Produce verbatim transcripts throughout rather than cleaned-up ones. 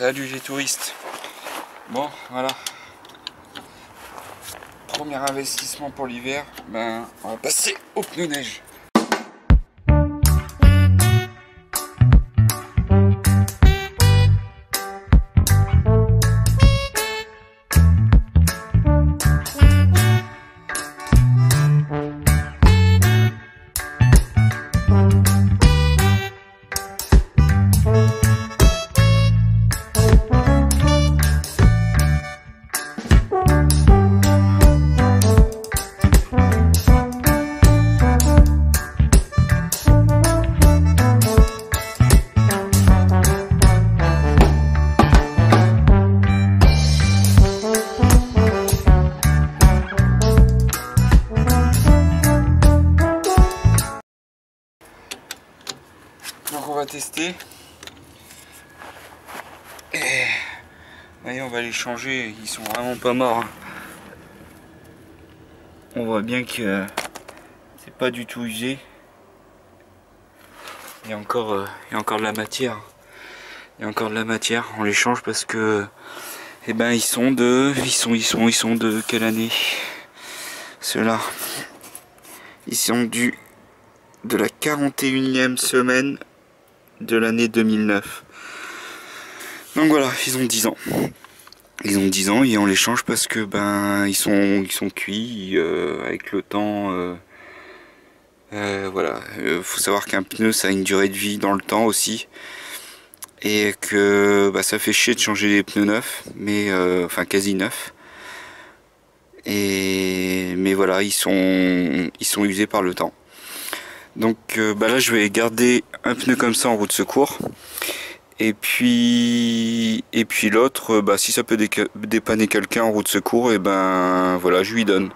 Salut les touristes. Bon, voilà. Premier investissement pour l'hiver, ben on va passer au pneu neige. Tester et allez, on va les changer. Ils sont vraiment pas morts, on voit bien que c'est pas du tout usé, il y a encore il y a encore de la matière il y a encore de la matière on les change parce que et eh ben ils sont de ils sont ils sont ils sont de quelle année ceux-là? Ils sont du de la quarante et unième semaine de l'année deux mille neuf. Donc voilà, ils ont dix ans. Ils ont dix ans et on les change parce que ben ils sont ils sont cuits euh, avec le temps. Euh, euh, voilà, euh, faut savoir qu'un pneu ça a une durée de vie dans le temps aussi et que bah, ça fait chier de changer les pneus neufs, mais euh, enfin quasi neufs. Et mais voilà, ils sont ils sont usés par le temps. Donc euh, bah là je vais garder un pneu comme ça en route de secours et puis et puis l'autre euh, bah, si ça peut dépanner quelqu'un en route de secours, et ben voilà, je lui donne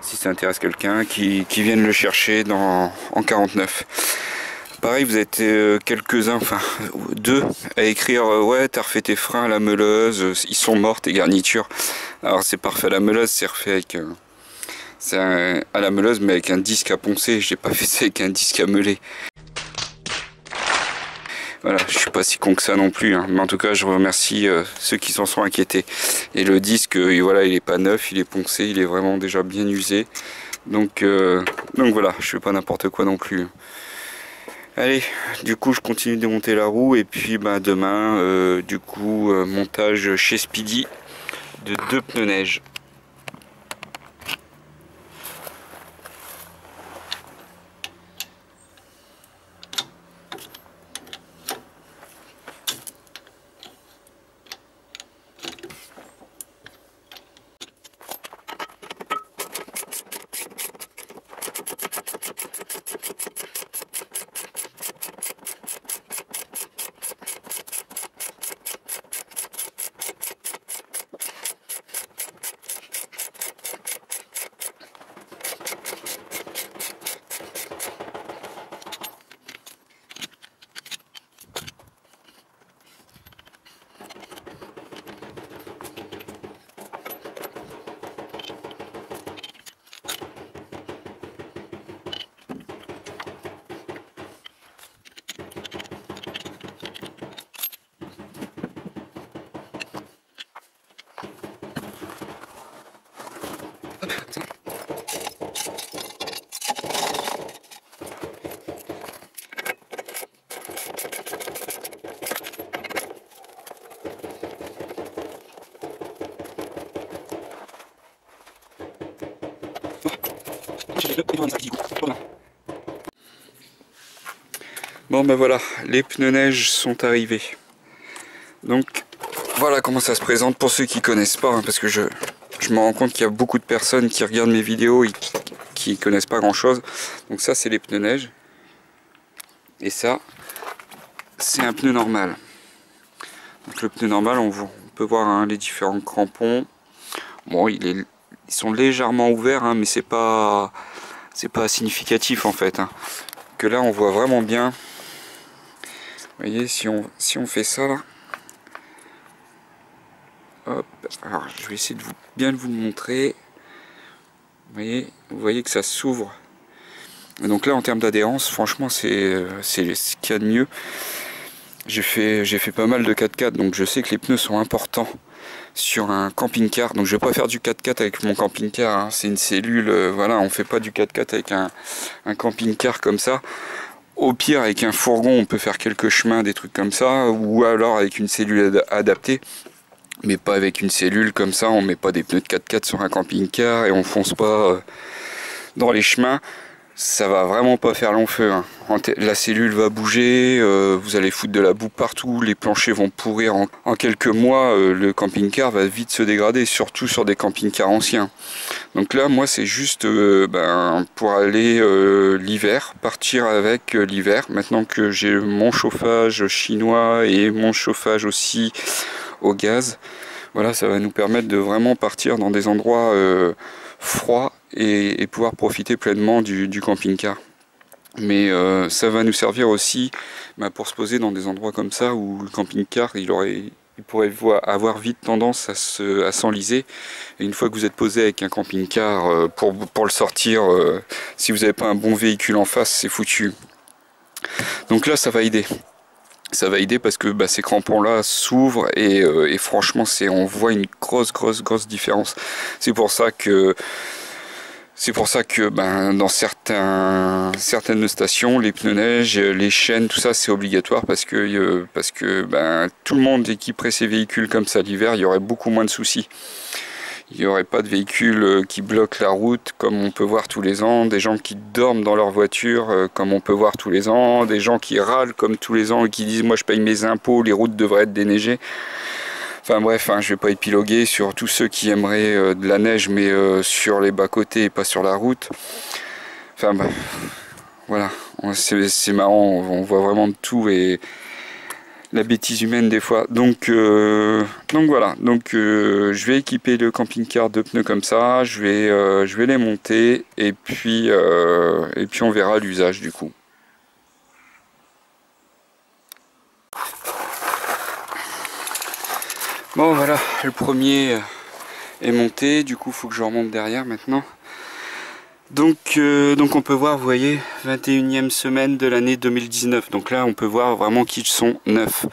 si ça intéresse quelqu'un qui, qui vienne le chercher dans, en quarante-neuf. Pareil, vous êtes euh, quelques-uns, enfin deux à écrire euh, ouais t'as refait tes freins à la meuleuse, ils sont morts tes garnitures. Alors c'est parfait, la meuleuse c'est refait avec... Euh, C'est à la meuleuse mais avec un disque à poncer, j'ai pas fait ça avec un disque à meuler. Voilà, je suis pas si con que ça non plus, hein. Mais en tout cas je remercie euh, ceux qui s'en sont inquiétés. Et le disque, euh, et voilà, il est pas neuf, il est poncé, il est vraiment déjà bien usé. Donc, euh, donc voilà, je fais pas n'importe quoi non plus. Allez, du coup je continue de monter la roue et puis bah, demain, euh, du coup, euh, montage chez Speedy de deux pneus neige. Bon ben voilà, les pneus neige sont arrivés. Donc voilà comment ça se présente pour ceux qui connaissent pas, hein, parce que je, je me rends compte qu'il y a beaucoup de personnes qui regardent mes vidéos et qui ne connaissent pas grand chose. Donc ça c'est les pneus neige et ça c'est un pneu normal. Donc le pneu normal, on, on peut voir hein, les différents crampons. Bon, il est, ils sont légèrement ouverts hein, mais c'est pas c'est pas significatif en fait hein. Que là on voit vraiment bien, vous voyez, si on si on fait ça là, hop, alors je vais essayer de vous bien de vous le montrer, vous voyez vous voyez que ça s'ouvre. Donc là en termes d'adhérence, franchement c'est c'est ce qu'il y a de mieux. J'ai fait, j'ai fait pas mal de quatre quatre, donc je sais que les pneus sont importants sur un camping-car. Donc je vais pas faire du quatre quatre avec mon camping-car, hein. C'est une cellule, euh, voilà, on fait pas du quatre quatre avec un, un camping-car comme ça. Au pire, avec un fourgon, on peut faire quelques chemins, des trucs comme ça, ou alors avec une cellule ad- adaptée. Mais pas avec une cellule comme ça, on met pas des pneus de quatre quatre sur un camping-car et on fonce pas euh, dans les chemins. Ça va vraiment pas faire long feu, hein. La cellule va bouger, euh, vous allez foutre de la boue partout, les planchers vont pourrir en, en quelques mois, euh, le camping-car va vite se dégrader, surtout sur des camping-cars anciens. Donc là, moi, c'est juste euh, ben, pour aller euh, l'hiver, partir avec euh, l'hiver. Maintenant que j'ai mon chauffage chinois et mon chauffage aussi au gaz, voilà, ça va nous permettre de vraiment partir dans des endroits euh, froids et, et pouvoir profiter pleinement du, du camping-car. Mais euh, ça va nous servir aussi bah, pour se poser dans des endroits comme ça où le camping-car il, aurait, il pourrait avoir vite tendance à se, à s'enliser. Et une fois que vous êtes posé avec un camping-car euh, pour, pour le sortir, euh, si vous n'avez pas un bon véhicule en face, c'est foutu. Donc là, ça va aider. Ça va aider parce que bah, ces crampons-là s'ouvrent et, euh, et franchement, c'est, on voit une grosse, grosse, grosse différence. C'est pour ça que, c'est pour ça que ben, dans certains, certaines stations, les pneus neige, les chaînes, tout ça, c'est obligatoire parce que, euh, parce que ben, tout le monde équiperait ses véhicules comme ça l'hiver, il y aurait beaucoup moins de soucis. Il n'y aurait pas de véhicules qui bloquent la route comme on peut voir tous les ans, des gens qui dorment dans leur voiture comme on peut voir tous les ans, des gens qui râlent comme tous les ans et qui disent « moi je paye mes impôts, les routes devraient être déneigées ». Enfin bref, hein, je ne vais pas épiloguer sur tous ceux qui aimeraient euh, de la neige mais euh, sur les bas-côtés et pas sur la route. Enfin bah, voilà, c'est marrant, on voit vraiment de tout et... la bêtise humaine des fois. Donc, euh, donc voilà, donc, euh, je vais équiper le camping-car de pneus comme ça, je vais, euh, je vais les monter et puis, euh, et puis on verra l'usage du coup. Bon voilà, le premier est monté, du coup il faut que je remonte derrière maintenant. Donc, euh, donc on peut voir, vous voyez, vingt et unième semaine de l'année deux mille dix-neuf. Donc là on peut voir vraiment qu'ils sont neufs.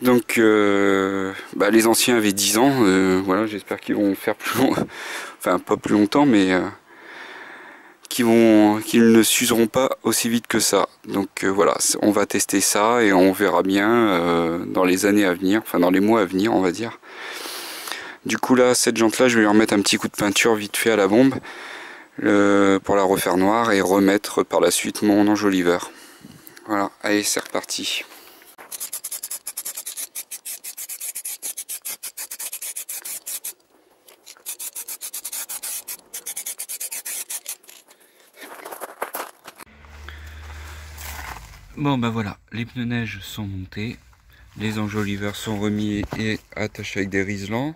Donc euh, bah, les anciens avaient dix ans, euh, voilà, j'espère qu'ils vont faire plus long... enfin pas plus longtemps, mais euh, qu'ils vont... qu'ils ne s'useront pas aussi vite que ça. Donc euh, voilà, on va tester ça et on verra bien euh, dans les années à venir, enfin dans les mois à venir on va dire. Du coup là, cette jante là, je vais lui remettre un petit coup de peinture vite fait à la bombe. Le, pour la refaire noire et remettre par la suite mon enjoliveur. Voilà, allez, c'est reparti. Bon ben voilà, les pneus neige sont montés, les enjoliveurs sont remis et attachés avec des riselants.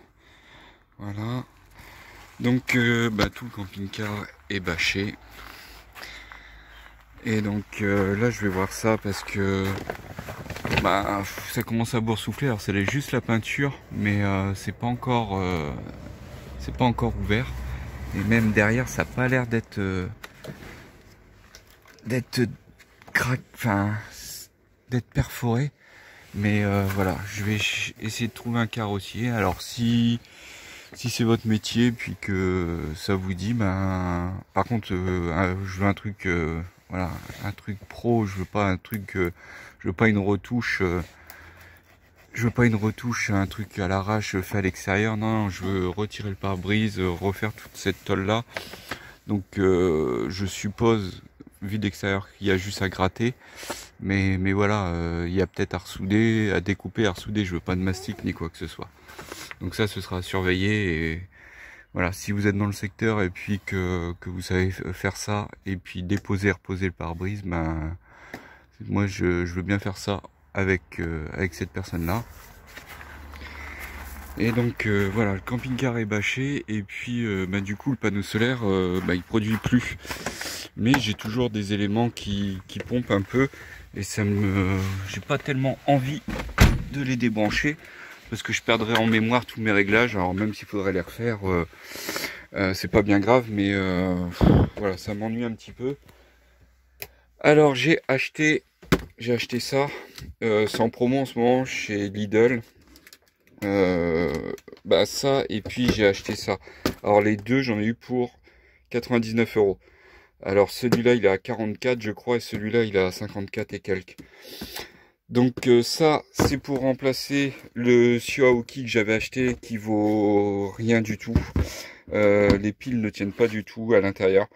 Voilà. Donc euh, bah, tout le camping-car est bâché. Et donc euh, là je vais voir ça parce que bah, ça commence à boursoufler. Alors c'est juste la peinture, mais euh, c'est pas encore euh, c'est pas encore ouvert. Et même derrière ça n'a pas l'air d'être euh, d'être craque, enfin d'être perforé. Mais euh, voilà, je vais essayer de trouver un carrossier. Alors si Si c'est votre métier, puis que ça vous dit, ben, par contre, euh, je veux un truc, euh, voilà, un truc pro. Je veux pas un truc, euh, je veux pas une retouche, euh, je veux pas une retouche, un truc à l'arrache fait à l'extérieur. Non, non, je veux retirer le pare-brise, refaire toute cette tôle là. Donc, euh, je suppose, vu d'extérieur, qu'il y a juste à gratter. Mais, mais voilà, euh, il y a peut-être à ressouder, à découper, à ressouder. Je veux pas de mastic ni quoi que ce soit. Donc ça, ce sera à surveiller. Et voilà, si vous êtes dans le secteur et puis que, que vous savez faire ça, et puis déposer, reposer le pare-brise, ben, moi, je, je veux bien faire ça avec, euh, avec cette personne-là. Et donc, euh, voilà, le camping-car est bâché. Et puis, euh, ben, du coup, le panneau solaire, euh, ben, il produit plus. Mais j'ai toujours des éléments qui, qui pompent un peu. Et ça me... j'ai pas tellement envie de les débrancher, parce que je perdrai en mémoire tous mes réglages. Alors même s'il faudrait les refaire, euh, euh, c'est pas bien grave, mais euh, pff, voilà, ça m'ennuie un petit peu. Alors j'ai acheté j'ai acheté ça, euh, c'est en promo en ce moment chez Lidl. Euh, bah ça, et puis j'ai acheté ça. Alors les deux, j'en ai eu pour quatre-vingt-dix-neuf euros. Alors celui-là, il est à quarante-quatre, je crois, et celui-là, il est à cinquante-quatre et quelques. Donc euh, ça, c'est pour remplacer le Shiaoki que j'avais acheté, qui vaut rien du tout. Euh, les piles ne tiennent pas du tout à l'intérieur.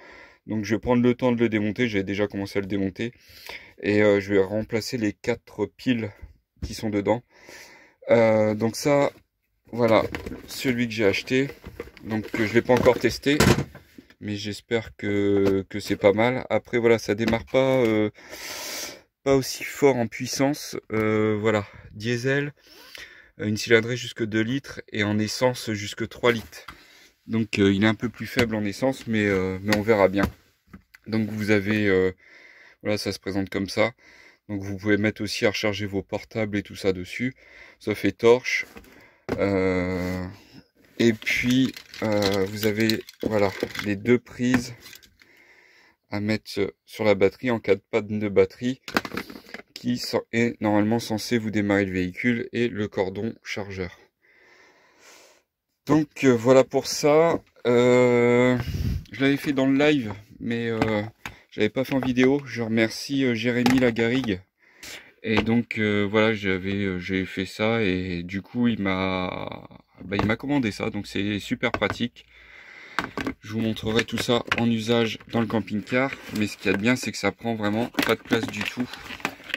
Donc je vais prendre le temps de le démonter, j'ai déjà commencé à le démonter. Et euh, je vais remplacer les quatre piles qui sont dedans. Euh, donc ça, voilà, celui que j'ai acheté. Donc je ne l'ai pas encore testé, mais j'espère que, que c'est pas mal. Après voilà, ça démarre pas euh, pas aussi fort en puissance. Euh, voilà, diesel, une cylindrée jusque deux litres et en essence jusque trois litres. Donc euh, il est un peu plus faible en essence, mais, euh, mais on verra bien. Donc vous avez, euh, voilà, ça se présente comme ça. Donc vous pouvez mettre aussi à recharger vos portables et tout ça dessus. Ça fait torche. Euh, et puis euh, vous avez, voilà, les deux prises à mettre sur la batterie en cas de panne de batterie, qui est normalement censé vous démarrer le véhicule, et le cordon chargeur. Donc euh, voilà pour ça. Euh, je l'avais fait dans le live, mais euh, je l'avais pas fait en vidéo. Je remercie euh, Jérémy Lagarrigue. Et donc euh, voilà, j'avais euh, j'ai fait ça, et du coup il m'a bah, il m'a commandé ça. Donc c'est super pratique. Je vous montrerai tout ça en usage dans le camping-car. Mais ce qu'il y a de bien, c'est que ça prend vraiment pas de place du tout.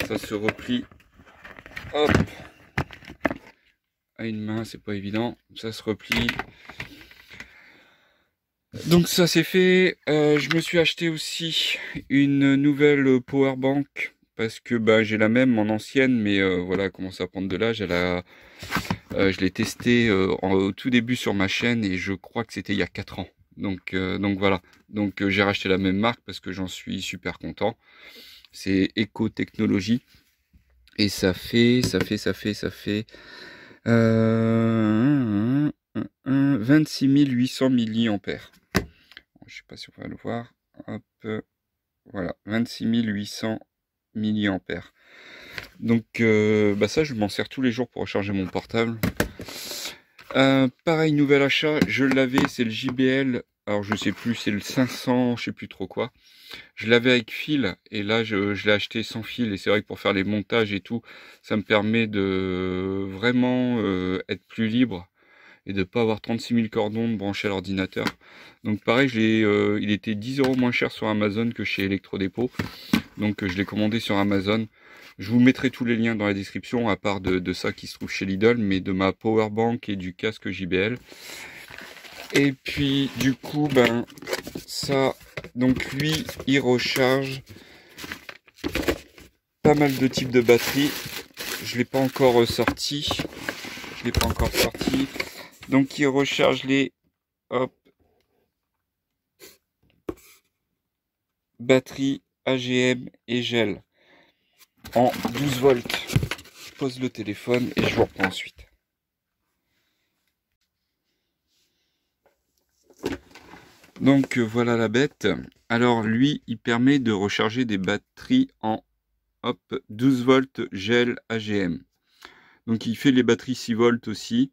Ça se replie. Hop. À une main, c'est pas évident, ça se replie. Donc ça c'est fait. Euh, je me suis acheté aussi une nouvelle power bank, parce que bah, j'ai la même en ancienne, mais euh, voilà, elle commence à prendre de l'âge. Euh, je l'ai testée euh, en, au tout début sur ma chaîne, et je crois que c'était il y a quatre ans. Donc, euh, donc voilà, donc euh, j'ai racheté la même marque parce que j'en suis super content. C'est Eco technologie, et ça fait, ça fait, ça fait, ça fait. Euh, vingt-six mille huit cents milliampères. Je sais pas si on va le voir. Hop, euh, voilà, vingt-six mille huit cents milliampères. Donc, euh, bah ça, je m'en sers tous les jours pour recharger mon portable. Euh, pareil, nouvel achat. Je l'avais, c'est le J B L. Alors, je sais plus, c'est le cinq cents, je sais plus trop quoi. Je l'avais avec fil, et là, je, je l'ai acheté sans fil. Et c'est vrai que pour faire les montages et tout, ça me permet de vraiment euh, être plus libre et de pas avoir trente-six mille cordons de brancher à l'ordinateur. Donc, pareil, je l'ai, euh, il était dix euros moins cher sur Amazon que chez ElectroDépôt. Donc, euh, je l'ai commandé sur Amazon. Je vous mettrai tous les liens dans la description, à part de, de ça qui se trouve chez Lidl, mais de ma powerbank et du casque J B L. Et puis du coup, ben ça, donc lui, il recharge pas mal de types de batteries. Je l'ai pas encore sorti, je l'ai pas encore sorti. Donc il recharge les hop, batteries A G M et gel en douze volts. Je pose le téléphone et je vous reprends ensuite. Donc voilà la bête. Alors lui, il permet de recharger des batteries en hop, douze volts gel A G M. Donc il fait les batteries six volts aussi.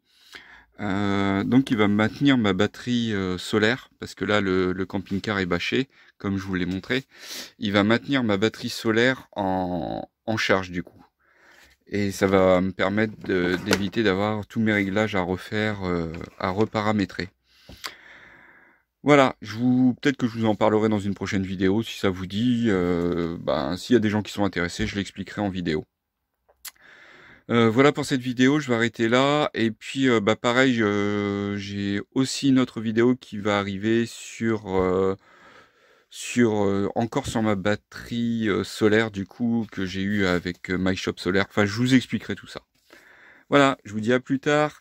Euh, donc il va maintenir ma batterie euh, solaire, parce que là le, le camping-car est bâché, comme je vous l'ai montré. Il va maintenir ma batterie solaire en, en charge du coup. Et ça va me permettre d'éviter d'avoir tous mes réglages à refaire, euh, à reparamétrer. Voilà, je vous peut-être que je vous en parlerai dans une prochaine vidéo, si ça vous dit. Euh, ben, s'il y a des gens qui sont intéressés, je l'expliquerai en vidéo. Euh, voilà pour cette vidéo, je vais arrêter là. Et puis, euh, bah, pareil, euh, j'ai aussi une autre vidéo qui va arriver sur, euh, sur euh, encore sur ma batterie euh, solaire, du coup, que j'ai eu avec euh, my shop solaire. Enfin, je vous expliquerai tout ça. Voilà, je vous dis à plus tard